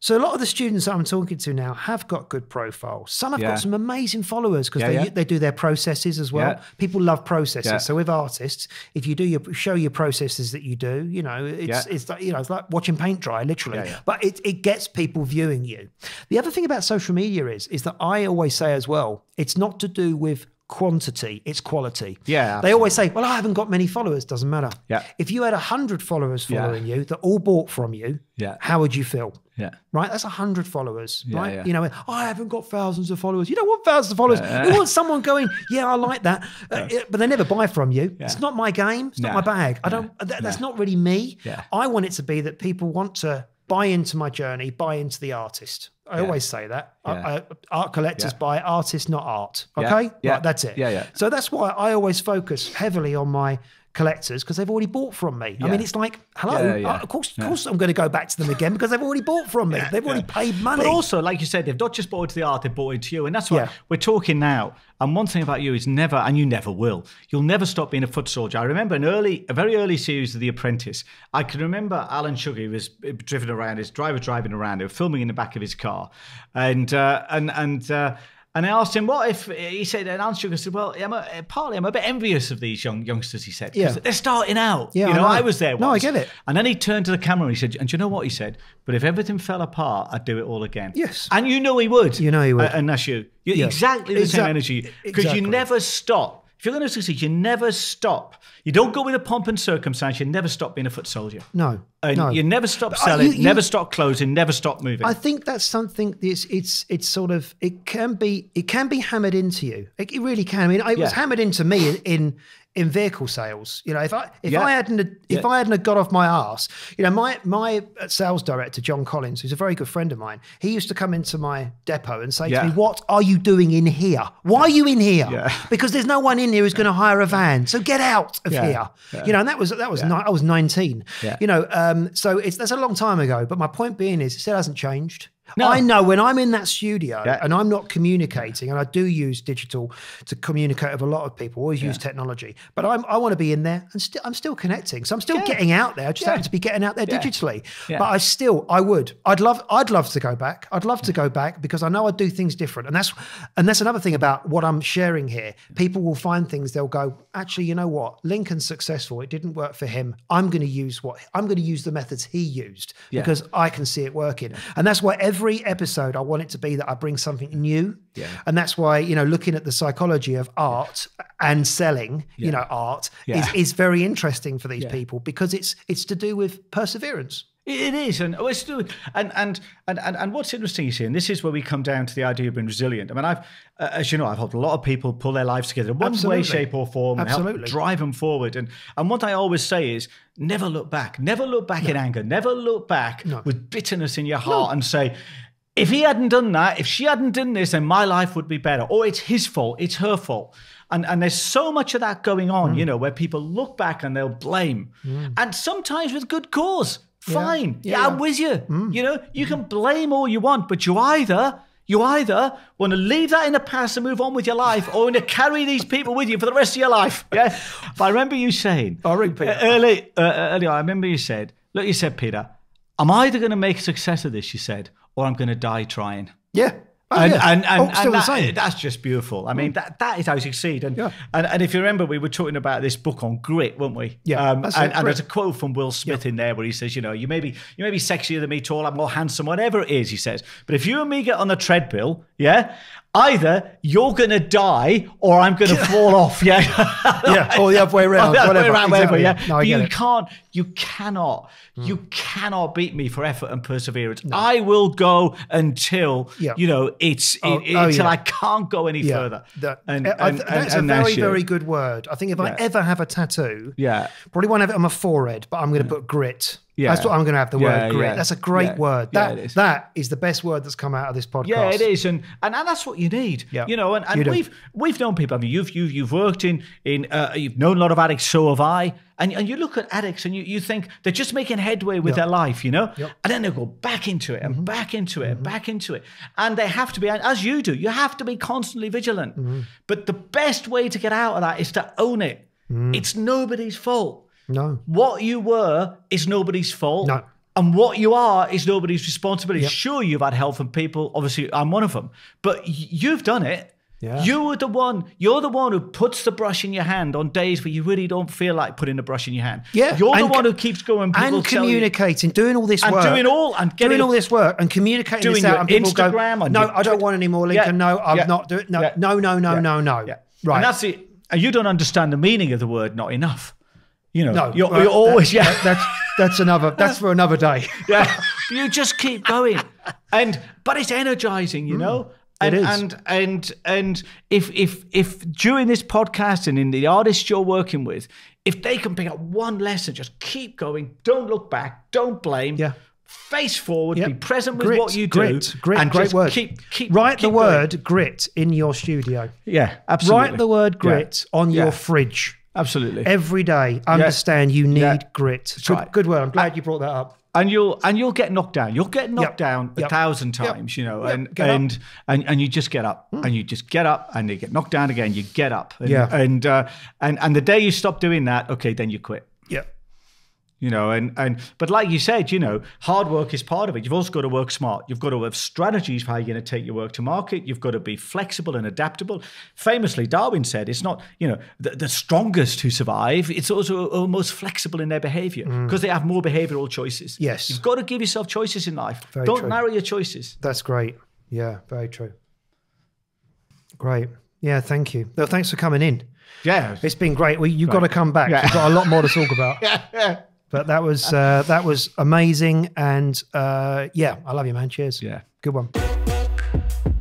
So a lot of the students that I'm talking to now have got good profiles. Some have yeah. got some amazing followers because yeah, they, yeah. they do their processes as well. Yeah. People love processes. Yeah. So with artists, if you do your show your processes that you do, you know, it's yeah. it's like, you know, it's like watching paint dry, literally. Yeah, yeah. But it it gets people viewing you. The other thing about social media is is that I always say as well, it's not to do with quantity, it's quality. Yeah. Absolutely. They always say, well, I haven't got many followers. Doesn't matter. Yeah. If you had a hundred followers following yeah. you that all bought from you, yeah. how would you feel? Yeah. Right? That's a hundred followers. Yeah, right. Yeah. You know, oh, I haven't got thousands of followers. You don't want thousands of followers. Yeah. You want someone going, yeah, I like that. Uh, yeah. But they never buy from you. Yeah. It's not my game. It's no. not my bag. I don't, yeah. that, that's yeah. not really me. Yeah. I want it to be that people want to buy into my journey, buy into the artist. I yeah. always say that. Yeah. I, I, art collectors yeah. buy artists, not art. Okay? Yeah. Yeah. Right, that's it. Yeah, yeah. So that's why I always focus heavily on my collectors because they've already bought from me. Yeah. I mean, it's like, hello, yeah, yeah. Uh, of course, of course yeah. I'm going to go back to them again because they've already bought from me. Yeah, they've already yeah. paid money. But also, like you said, they've not just bought into the art, they've bought into you. And that's what yeah. we're talking now. And one thing about you is never, and you never will, you'll never stop being a foot soldier. I remember an early, a very early series of The Apprentice. I can remember Alan Sugar was driven around, his driver driving around, they were filming in the back of his car. And, uh, and, and, uh, And I asked him, what if, he said, and Alan Sugar said, well, I'm a, partly I'm a bit envious of these young youngsters, he said, because yeah. they're starting out. Yeah, you know, I, know. I was there once. No, I get it. And then he turned to the camera and he said, and do you know what he said? But if everything fell apart, I'd do it all again. Yes. And you know he would. You know he would. Uh, and that's you. You're yeah. exactly the exactly. same energy. Because exactly. you never stop. If you're going to succeed, you never stop. You don't go with a pomp and circumstance. You never stop being a foot soldier. No. And no. you never stop selling, uh, you, you, never stop closing, never stop moving. I think that's something that's it's it's sort of it can be it can be hammered into you. It, it really can. I mean, it yeah. was hammered into me in, in in vehicle sales. You know, if I if yeah. I hadn't if yeah. I hadn't got off my arse, you know, my my sales director John Collins, who's a very good friend of mine, he used to come into my depot and say yeah. to me, "What are you doing in here? Why are you in here? Yeah. Because there's no one in here who's yeah. going to hire a van. So get out of yeah. here." Yeah. You know, and that was that was yeah. I was nineteen. Yeah. You know. Um, Um, so it's, that's a long time ago, but my point being is it still hasn't changed. No. I know when I'm in that studio yeah. and I'm not communicating, and I do use digital to communicate with a lot of people, always yeah. use technology, but I'm, I want to be in there and st I'm still connecting. So I'm still yeah. getting out there. I just yeah. happen to be getting out there yeah. digitally. Yeah. But I still, I would, I'd love, I'd love to go back. I'd love yeah. to go back because I know I do things different. And that's, and that's another thing about what I'm sharing here. People will find things, they'll go, actually, you know what? Lincoln's successful. It didn't work for him. I'm going to use what, I'm going to use the methods he used yeah. because I can see it working. Yeah. And that's why every Every episode, I want it to be that I bring something new. Yeah. And that's why, you know, looking at the psychology of art and selling, yeah. you know, art yeah. is, is very interesting for these yeah. people because it's it's to do with perseverance. It is, and oh, it's and and and and what's interesting is, and this is where we come down to the idea of being resilient. I mean, I've, uh, as you know, I've helped a lot of people pull their lives together in one Absolutely. way, shape, or form, and help drive them forward. And and what I always say is, never look back, never look back no. in anger, never look back no. with bitterness in your heart, no. and say, if he hadn't done that, if she hadn't done this, then my life would be better. Or it's his fault, it's her fault. And, and there's so much of that going on, mm. you know, where people look back and they'll blame, mm. and sometimes with good cause. Fine. Yeah, yeah, yeah, I'm with you. Mm. You know, you mm. can blame all you want, but you either you either want to leave that in the past and move on with your life, or want to carry these people with you for the rest of your life. Yeah. But I remember you saying, oh, Peter. early, uh, early on, I remember you said, look, you said, Peter, I'm either going to make a success of this, you said, or I'm going to die trying. Yeah. Oh, and yeah. and, and, oh, and that, that's just beautiful. I mean, mm. that that is how you succeed. And, yeah. and and if you remember, we were talking about this book on grit, weren't we? Yeah. Um, and, and there's a quote from Will Smith yeah. in there where he says, you know, you may be you may be sexier than me, tall, I'm more handsome, whatever it is, he says. But if you and me get on the treadmill, yeah, either you're gonna die or I'm gonna fall off. Yeah. yeah. Or the other way around. Or the other whatever. way around, exactly. whatever, yeah. No, but you it. can't, you cannot, mm. you cannot beat me for effort and perseverance. No. I will go until yeah. you know it's oh, it, oh, until yeah. I can't go any yeah. further. That, and, and, I, and, that's and, a very, that's very good word. I think if yeah. I ever have a tattoo, yeah. probably won't have it on my forehead, but I'm gonna yeah. put grit. Yeah. That's what I'm going to have the yeah, word grit. Yeah. That's a great yeah. word. That yeah, is. that is the best word that's come out of this podcast. Yeah, it is, and and, and that's what you need. Yeah. You know, and, and you we've do. we've known people. I mean, you've you've you've worked in in uh, you've known a lot of addicts. So have I. And and you look at addicts, and you you think they're just making headway with yep. their life, you know, yep. and then they go back into it and mm-hmm. back into it mm-hmm. and back into it, and they have to be, as you do. You have to be constantly vigilant. Mm-hmm. But the best way to get out of that is to own it. Mm. It's nobody's fault. No. What you were is nobody's fault. No. And what you are is nobody's responsibility. Yep. Sure, you've had help from people. Obviously, I'm one of them. But you've done it. Yeah. You were the one. You're the one who puts the brush in your hand on days where you really don't feel like putting the brush in your hand. Yeah. You're and, the one who keeps going. People and communicating, you, doing all this and work, doing all and getting, doing all this work and communicating doing this out. And people Instagram. Go, no, I don't want any more, Lincoln. Yeah. No, I've yeah. not doing. No, yeah. no, no, no, yeah. no, no. Yeah. Right. And that's it. And you don't understand the meaning of the word "not enough." You know, no, you're, well, you're always that, yeah. That's that's another that's for another day. Yeah, you just keep going, and but it's energizing, you mm, know. And, it is. and and and if if if during this podcast and in the artists you're working with, if they can pick up one lesson, just keep going. Don't look back. Don't blame. Yeah. Face forward, yep. be present with grit, what you do. Grit, grit, and great word. Keep, keep, Write keep the word going. grit in your studio. Yeah, absolutely. Write the word grit yeah. on yeah. your fridge. Absolutely. Every day. Understand yes. you need yeah. grit. Good, right. good word. I'm glad and, you brought that up. And you'll and you'll get knocked down. You'll get knocked yep. down a yep. thousand times, yep. you know, yep. and, and and and you just get up mm. and you just get up and you get knocked down again. You get up. And, yeah. And uh, and and the day you stop doing that, okay, then you quit. Yeah. You know, and, and, but like you said, you know, hard work is part of it. You've also got to work smart. You've got to have strategies for how you're going to take your work to market. You've got to be flexible and adaptable. Famously, Darwin said, it's not, you know, the, the strongest who survive. It's also almost flexible in their behavior because mm. they have more behavioral choices. Yes. You've got to give yourself choices in life. Very Don't true. narrow your choices. That's great. Yeah, very true. Great. Yeah, thank you. No, thanks for coming in. Yeah. It's been great. Well, you've right. got to come back. Yeah. You've got a lot more to talk about. yeah, yeah. But that was uh, that was amazing, and uh, yeah, I love you, man. Cheers. Yeah, good one.